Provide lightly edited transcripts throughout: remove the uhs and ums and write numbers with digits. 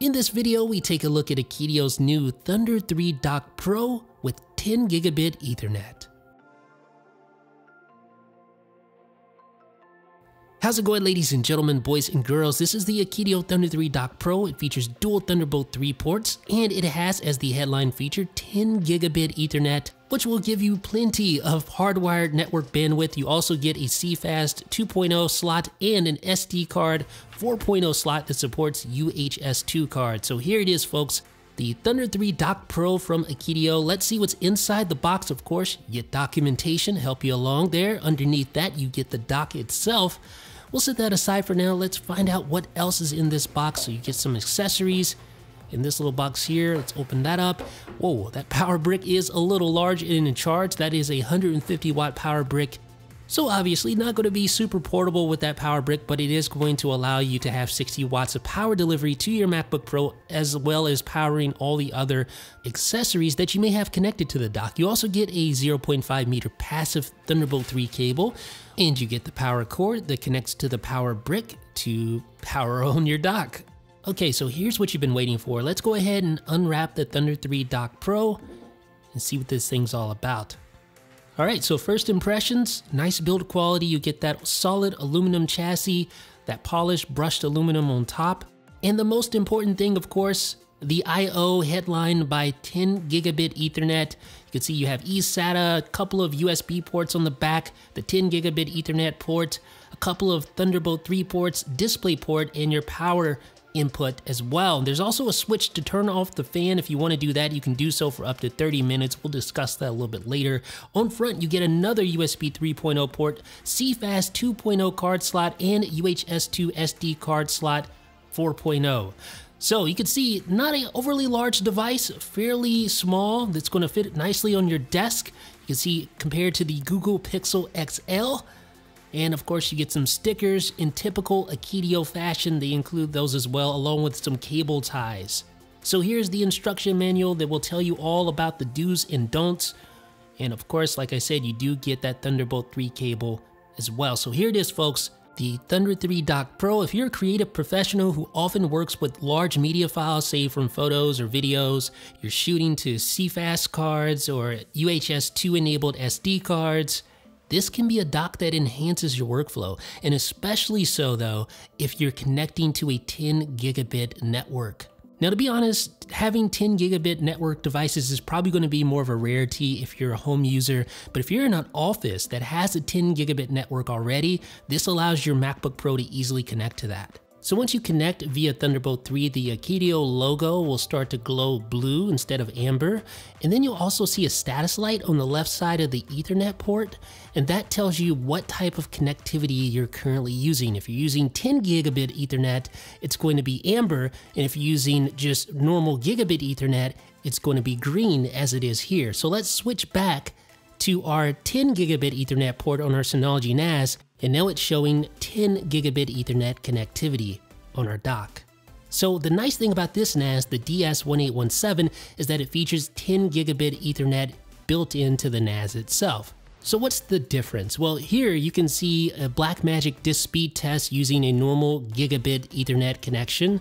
In this video, we take a look at Akitio's new Thunder 3 Dock Pro with 10 gigabit Ethernet. How's it going, ladies and gentlemen, boys and girls? This is the Akitio Thunder 3 Dock Pro. It features dual Thunderbolt 3 ports, and it has as the headline feature 10 gigabit Ethernet, which will give you plenty of hardwired network bandwidth. You also get a CFast 2.0 slot and an SD card 4.0 slot that supports UHS-II card. So here it is, folks, the Thunder 3 Dock Pro from Akitio. Let's see what's inside the box. Of course, you get documentation, help you along there. Underneath that, you get the dock itself. We'll set that aside for now. Let's find out what else is in this box. So you get some accessories in this little box here. Let's open that up. Whoa, that power brick is a little large and in charge. That is a 150 watt power brick. So obviously not going to be super portable with that power brick, but it is going to allow you to have 60 watts of power delivery to your MacBook Pro, as well as powering all the other accessories that you may have connected to the dock. You also get a 0.5 meter passive Thunderbolt 3 cable, and you get the power cord that connects to the power brick to power on your dock. Okay, so here's what you've been waiting for. Let's go ahead and unwrap the Thunder 3 Dock Pro and see what this thing's all about. All right, so first impressions, nice build quality. You get that solid aluminum chassis, that polished brushed aluminum on top. And the most important thing, of course, the I/O headlined by 10 gigabit Ethernet. You can see you have eSATA, a couple of USB ports on the back, the 10 gigabit Ethernet port, a couple of Thunderbolt 3 ports, display port, and your power input as well. There's also a switch to turn off the fan. If you want to do that, you can do so for up to 30 minutes. We'll discuss that a little bit later. On front, you get another USB 3.0 port, CFast 2.0 card slot, and UHS-II SD card slot 4.0. So you can see, not an overly large device, fairly small, that's going to fit nicely on your desk. You can see compared to the Google Pixel XL. And of course, you get some stickers in typical Akitio fashion. They include those as well, along with some cable ties. So here's the instruction manual that will tell you all about the do's and don'ts. And of course, like I said, you do get that Thunderbolt 3 cable as well. So here it is, folks, the Thunder 3 Dock Pro. If you're a creative professional who often works with large media files, say from photos or videos, you're shooting to CFast cards or UHS-II enabled SD cards, this can be a dock that enhances your workflow, and especially so though if you're connecting to a 10 gigabit network. Now, to be honest, having 10 gigabit network devices is probably going to be more of a rarity if you're a home user, but if you're in an office that has a 10 gigabit network already, this allows your MacBook Pro to easily connect to that. So once you connect via Thunderbolt 3, the Akitio logo will start to glow blue instead of amber. And then you'll also see a status light on the left side of the Ethernet port. And that tells you what type of connectivity you're currently using. If you're using 10 gigabit Ethernet, it's going to be amber. And if you're using just normal gigabit Ethernet, it's going to be green as it is here. So let's switch back to our 10 gigabit Ethernet port on our Synology NAS. And now it's showing 10 gigabit Ethernet connectivity on our dock. So the nice thing about this NAS, the DS1817, is that it features 10 gigabit Ethernet built into the NAS itself. So what's the difference? Well, here you can see a Blackmagic disk speed test using a normal gigabit Ethernet connection,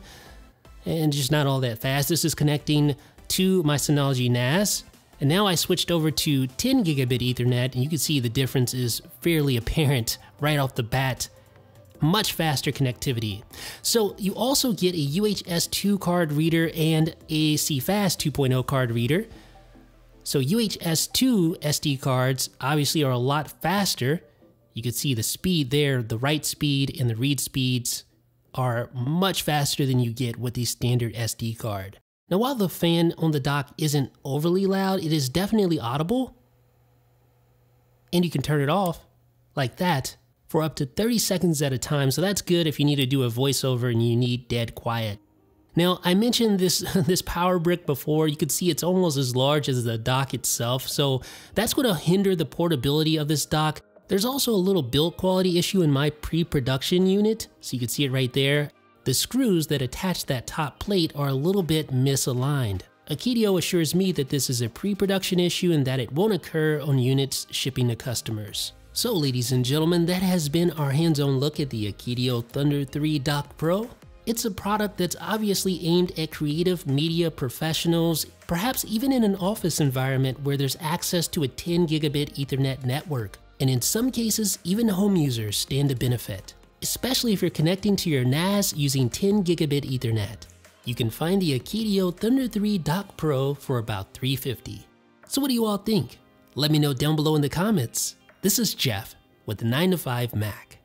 and just not all that fast. This is connecting to my Synology NAS. And now I switched over to 10 gigabit Ethernet, and you can see the difference is fairly apparent right off the bat. Much faster connectivity. So you also get a UHS-II card reader and a CFast 2.0 card reader. So UHS-II SD cards obviously are a lot faster. You can see the speed there, the write speed and the read speeds are much faster than you get with the standard SD card. Now, while the fan on the dock isn't overly loud, it is definitely audible, and you can turn it off like that for up to 30 seconds at a time, so that's good if you need to do a voiceover and you need dead quiet. Now, I mentioned this power brick before. You can see it's almost as large as the dock itself, so that's going to hinder the portability of this dock. There's also a little build quality issue in my pre-production unit, so you can see it right there. The screws that attach that top plate are a little bit misaligned. Akitio assures me that this is a pre-production issue and that it won't occur on units shipping to customers. So, ladies and gentlemen, that has been our hands-on look at the Akitio Thunder 3 Dock Pro. It's a product that's obviously aimed at creative media professionals, perhaps even in an office environment where there's access to a 10 gigabit Ethernet network. And in some cases, even home users stand to benefit, especially if you're connecting to your NAS using 10 gigabit Ethernet. You can find the Akitio Thunder 3 Dock Pro for about $350. So what do you all think? Let me know down below in the comments. This is Jeff with the 9to5Mac.